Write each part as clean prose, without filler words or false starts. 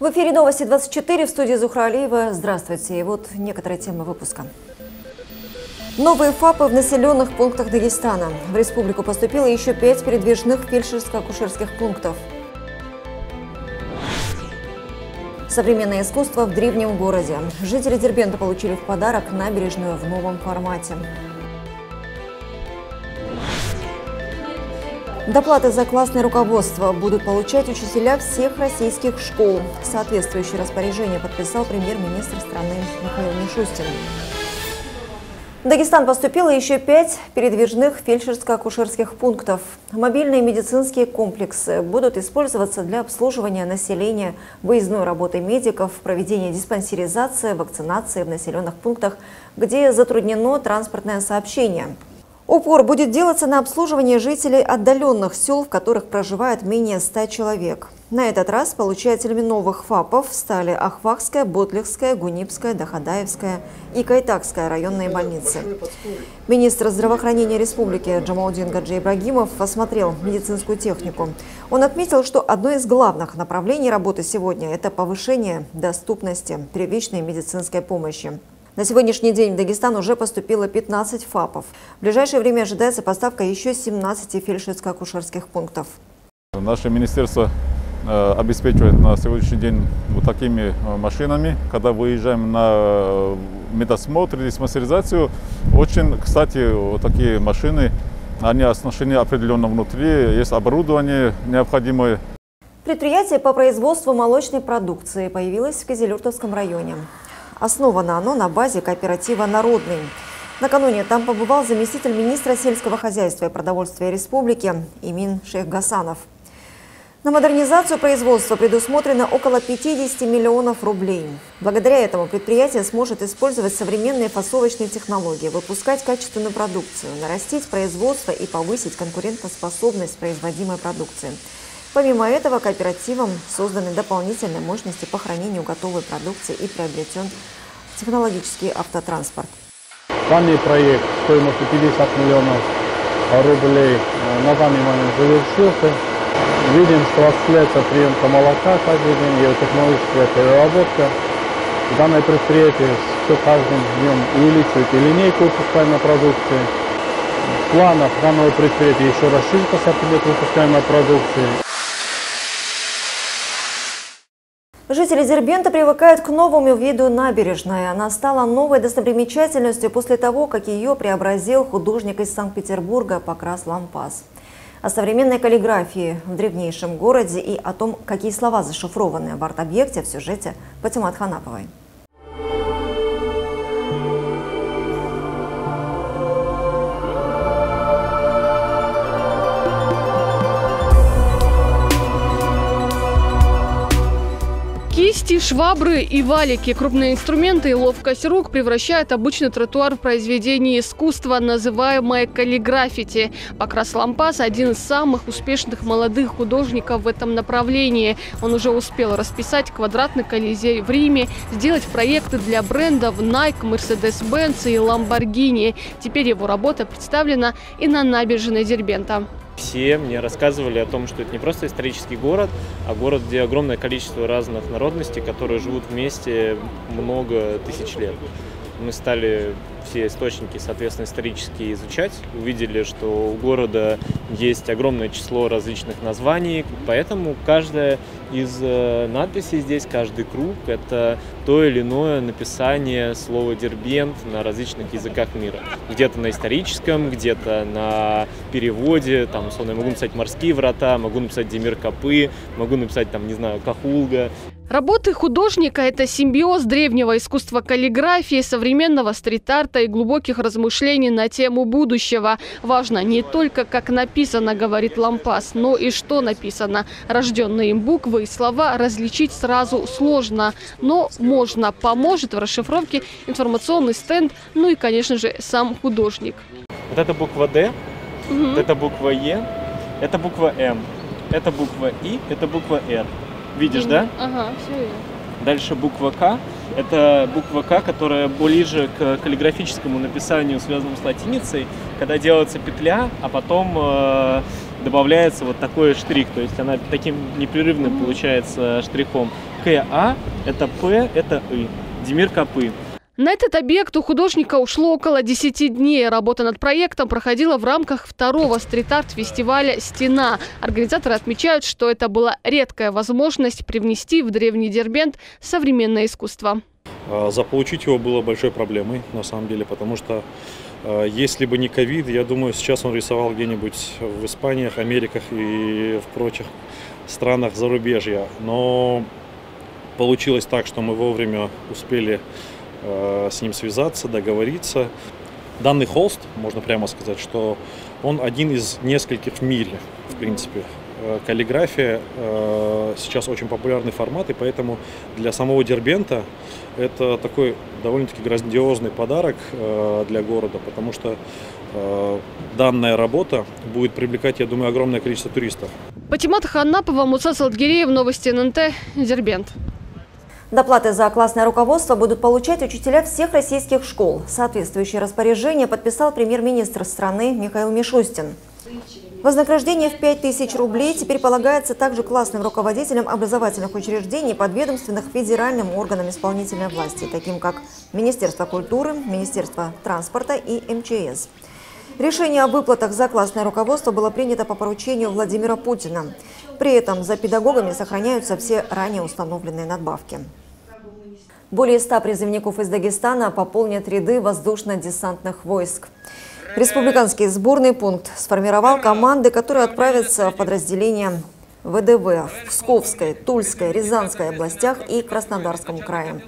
В эфире «Новости 24», в студии Зухра Алиева. Здравствуйте. И вот некоторые темы выпуска. Новые ФАПы в населенных пунктах Дагестана. В республику поступило еще 5 передвижных фельдшерско-акушерских пунктов. Современное искусство в древнем городе. Жители Дербента получили в подарок набережную в новом формате. Доплаты за классное руководство будут получать учителя всех российских школ. Соответствующее распоряжение подписал премьер-министр страны Михаил Мишустин. В Дагестан поступило еще 5 передвижных фельдшерско-акушерских пунктов. Мобильные медицинские комплексы будут использоваться для обслуживания населения, выездной работы медиков, проведения диспансеризации, вакцинации в населенных пунктах, где затруднено транспортное сообщение. Упор будет делаться на обслуживание жителей отдаленных сел, в которых проживает менее 100 человек. На этот раз получателями новых ФАПов стали Ахвахская, Ботлихская, Гунипская, Дахадаевская и Кайтакская районные больницы. Министр здравоохранения республики Джамалдин Гаджи Ибрагимов осмотрел медицинскую технику. Он отметил, что одно из главных направлений работы сегодня – это повышение доступности первичной медицинской помощи. На сегодняшний день в Дагестан уже поступило 15 ФАПов. В ближайшее время ожидается поставка еще 17 фельдшерско-акушерских пунктов. Наше министерство обеспечивает на сегодняшний день вот такими машинами. Когда выезжаем на медосмотр или диспансеризацию, очень, кстати, вот такие машины, они оснащены определенно внутри, есть оборудование необходимое. Предприятие по производству молочной продукции появилось в Кизилюртовском районе. Основано оно на базе кооператива «Народный». Накануне там побывал заместитель министра сельского хозяйства и продовольствия республики Имин Шейх Гасанов. На модернизацию производства предусмотрено около 50 миллионов рублей. Благодаря этому предприятие сможет использовать современные фасовочные технологии, выпускать качественную продукцию, нарастить производство и повысить конкурентоспособность производимой продукции. Помимо этого, кооперативом созданы дополнительные мощности по хранению готовой продукции и приобретен технологический автотранспорт. Данный проект стоимостью 50 миллионов рублей на данный момент завершился. Видим, что осуществляется приемка молока каждый день, ее технологическая переработка. Данное предприятие все каждым днем увеличивает и линейку выпускаемой продукции. В планах данного предприятия еще расширится сортимент выпускаемой продукции. Жители Дербента привыкают к новому виду набережной. Она стала новой достопримечательностью после того, как ее преобразил художник из Санкт-Петербурга Покрас Лампас. О современной каллиграфии в древнейшем городе и о том, какие слова зашифрованы в арт-объекте, в сюжете Патимат Ханаповой. Кисти, швабры и валики, крупные инструменты и ловкость рук превращают обычный тротуар в произведение искусства, называемое каллиграффити. Покрас Лампас – один из самых успешных молодых художников в этом направлении. Он уже успел расписать квадратный Колизей в Риме, сделать проекты для брендов Nike, Mercedes-Benz и Lamborghini. Теперь его работа представлена и на набережной Дербента. Все мне рассказывали о том, что это не просто исторический город, а город, где огромное количество разных народностей, которые живут вместе много тысяч лет. Мы стали все источники, соответственно, исторические изучать, увидели, что у города есть огромное число различных названий, поэтому каждая из надписей здесь, каждый круг – это то или иное написание слова «Дербент» на различных языках мира. Где-то на историческом, где-то на переводе, там, условно, я могу написать «Морские врата», могу написать «Демир Капы», могу написать, там, не знаю, «Кахулга». Работы художника – это симбиоз древнего искусства каллиграфии, современного стрит-арта и глубоких размышлений на тему будущего. Важно не только, как написано, говорит Лампас, но и что написано. Рожденные им буквы и слова различить сразу сложно, но можно. Поможет в расшифровке информационный стенд, ну и, конечно же, сам художник. Вот это буква «Д», вот это буква «Е», это буква «М», это буква «И», это буква «Р». Видишь, да? Ага, все верно. Дальше буква «К». Это буква «К», которая ближе к каллиграфическому написанию, связанному с латиницей, когда делается петля, а потом добавляется вот такой штрих. То есть она таким непрерывным получается штрихом. К КА – это П, это И. Демир Капы. На этот объект у художника ушло около 10 дней. Работа над проектом проходила в рамках второго стрит-арт-фестиваля «Стена». Организаторы отмечают, что это была редкая возможность привнести в древний Дербент современное искусство. Заполучить его было большой проблемой, на самом деле, потому что если бы не ковид, я думаю, сейчас он рисовал где-нибудь в Испаниях, Америках и в прочих странах зарубежья. Но получилось так, что мы вовремя успели с ним связаться, договориться. Данный холст, можно прямо сказать, что он один из нескольких в мире, в принципе. Каллиграфия сейчас очень популярный формат, и поэтому для самого Дербента это такой довольно-таки грандиозный подарок для города, потому что данная работа будет привлекать, я думаю, огромное количество туристов. Патимат Ханапова, Муса Салтгиреев, Новости ННТ, Дербент. Доплаты за классное руководство будут получать учителя всех российских школ. Соответствующее распоряжение подписал премьер-министр страны Михаил Мишустин. Вознаграждение в 5000 рублей теперь полагается также классным руководителям образовательных учреждений, подведомственных федеральным органам исполнительной власти, таким как Министерство культуры, Министерство транспорта и МЧС. Решение о выплатах за классное руководство было принято по поручению Владимира Путина. При этом за педагогами сохраняются все ранее установленные надбавки. Более 100 призывников из Дагестана пополнят ряды воздушно-десантных войск. Республиканский сборный пункт сформировал команды, которые отправятся в подразделения ВДВ в Псковской, Тульской, Рязанской областях и Краснодарском крае.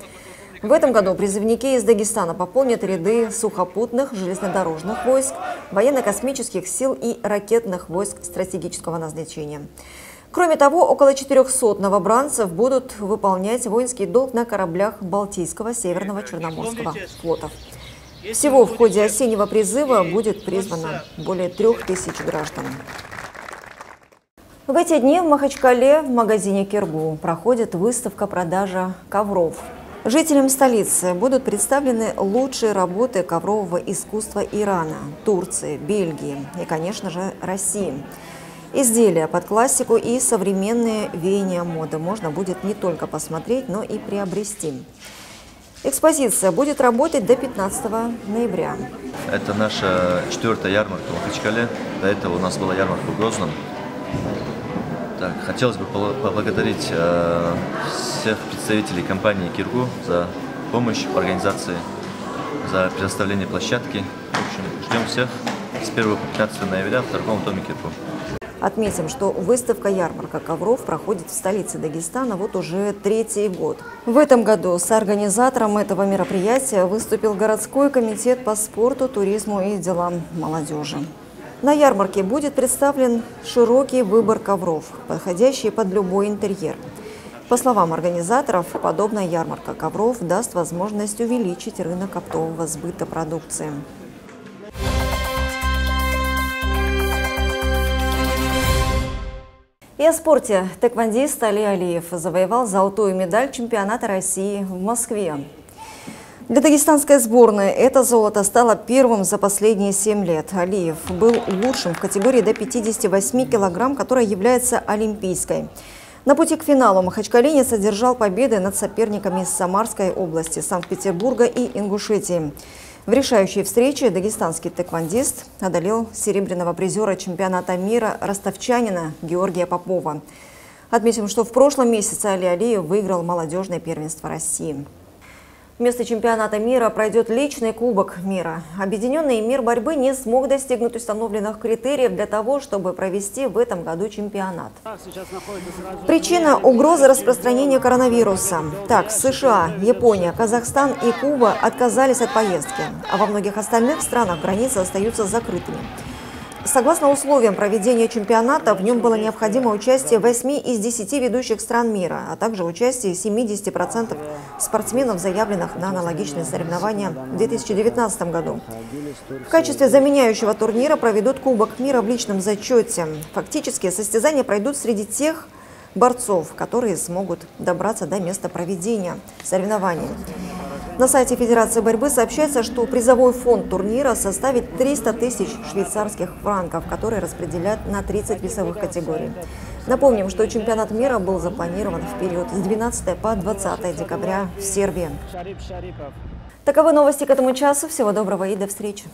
В этом году призывники из Дагестана пополнят ряды сухопутных, железнодорожных войск, военно-космических сил и ракетных войск стратегического назначения. Кроме того, около 400 новобранцев будут выполнять воинский долг на кораблях Балтийского, Северного, Черноморского флотов. Всего в ходе осеннего призыва будет призвано более 3000 граждан. В эти дни в Махачкале в магазине «Киргу» проходит выставка-продажа ковров. Жителям столицы будут представлены лучшие работы коврового искусства Ирана, Турции, Бельгии и, конечно же, России. Изделия под классику и современные веяния моды можно будет не только посмотреть, но и приобрести. Экспозиция будет работать до 15 ноября. Это наша 4-я ярмарка в Махачкале. До этого у нас была ярмарка в Грозном. Так, хотелось бы поблагодарить всех представителей компании «Киргу» за помощь в организации, за предоставление площадки. В общем, ждем всех с 1 по 15 ноября в торговом доме «Киргу». Отметим, что выставка-ярмарка ковров проходит в столице Дагестана вот уже 3-й год. В этом году соорганизатором этого мероприятия выступил городской комитет по спорту, туризму и делам молодежи. На ярмарке будет представлен широкий выбор ковров, подходящий под любой интерьер. По словам организаторов, подобная ярмарка ковров даст возможность увеличить рынок оптового сбыта продукции. И о спорте. Тэквондист Али Алиев завоевал золотую медаль чемпионата России в Москве. Для дагестанской сборной это золото стало первым за последние 7 лет. Алиев был лучшим в категории до 58 килограмм, которая является олимпийской. На пути к финалу махачкалинец одержал победы над соперниками из Самарской области, Санкт-Петербурга и Ингушетии. В решающей встрече дагестанский тэквондист одолел серебряного призера чемпионата мира ростовчанина Георгия Попова. Отметим, что в прошлом месяце Али Алиев выиграл молодежное первенство России. Вместо чемпионата мира пройдет личный кубок мира. Объединенный мир борьбы не смог достигнуть установленных критериев для того, чтобы провести в этом году чемпионат. Причина – угроза распространения коронавируса. Так, США, Япония, Казахстан и Куба отказались от поездки, а во многих остальных странах границы остаются закрытыми. Согласно условиям проведения чемпионата, в нем было необходимо участие 8 из 10 ведущих стран мира, а также участие 70% спортсменов, заявленных на аналогичные соревнования в 2019 году. В качестве заменяющего турнира проведут Кубок мира в личном зачете. Фактически состязания пройдут среди тех борцов, которые смогут добраться до места проведения соревнований. На сайте Федерации борьбы сообщается, что призовой фонд турнира составит 300 тысяч швейцарских франков, которые распределят на 30 весовых категорий. Напомним, что чемпионат мира был запланирован в период с 12 по 20 декабря в Сербии. Таковы новости к этому часу. Всего доброго и до встречи.